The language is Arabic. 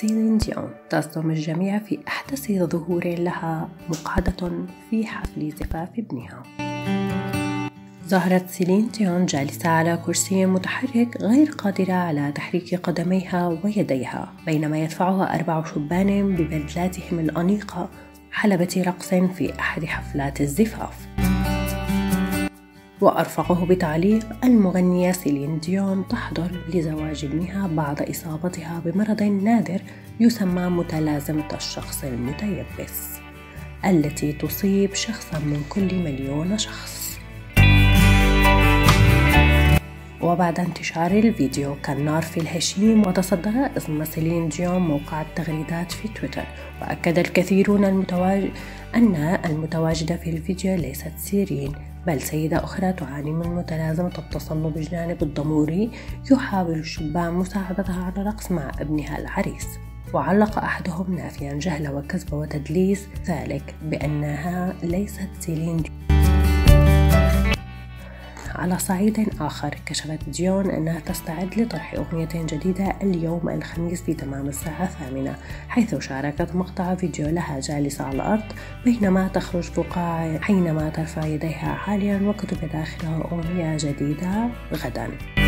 سيلين ديون تصدم الجميع في أحدث ظهور لها مقعدة في حفل زفاف ابنها. ظهرت سيلين ديون جالسة على كرسي متحرك غير قادرة على تحريك قدميها ويديها، بينما يدفعها 4 شبان ببدلاتهم الأنيقة حلبة رقص في أحد حفلات الزفاف. وأرفقه بتعليق: المغنية سيلين ديون تحضر لزواج ابنها بعد إصابتها بمرض نادر يسمى متلازمة الشخص المتيبس، التي تصيب شخصا من كل مليون شخص. وبعد انتشار الفيديو كالنار في الهشيم، وتصدر اسم سيلين ديون موقع التغريدات في تويتر، وأكد الكثيرون أن المتواجدة في الفيديو ليست سيرين، بل سيدة أخرى تعاني من متلازمة التصلب الجانب الضموري يحاول الشبان مساعدتها على الرقص مع ابنها العريس. وعلق أحدهم نافيا جهل وكذب وتدليس ذلك بأنها ليست سيلين ديون. على صعيد آخر، كشفت ديون أنها تستعد لطرح أغنية جديدة اليوم الخميس في تمام الساعة 8، حيث شاركت مقطع فيديو لها جالسة على الأرض بينما تخرج فقاعة، حينما ترفع يديها عاليا وكتب داخلها أغنية جديدة غدا.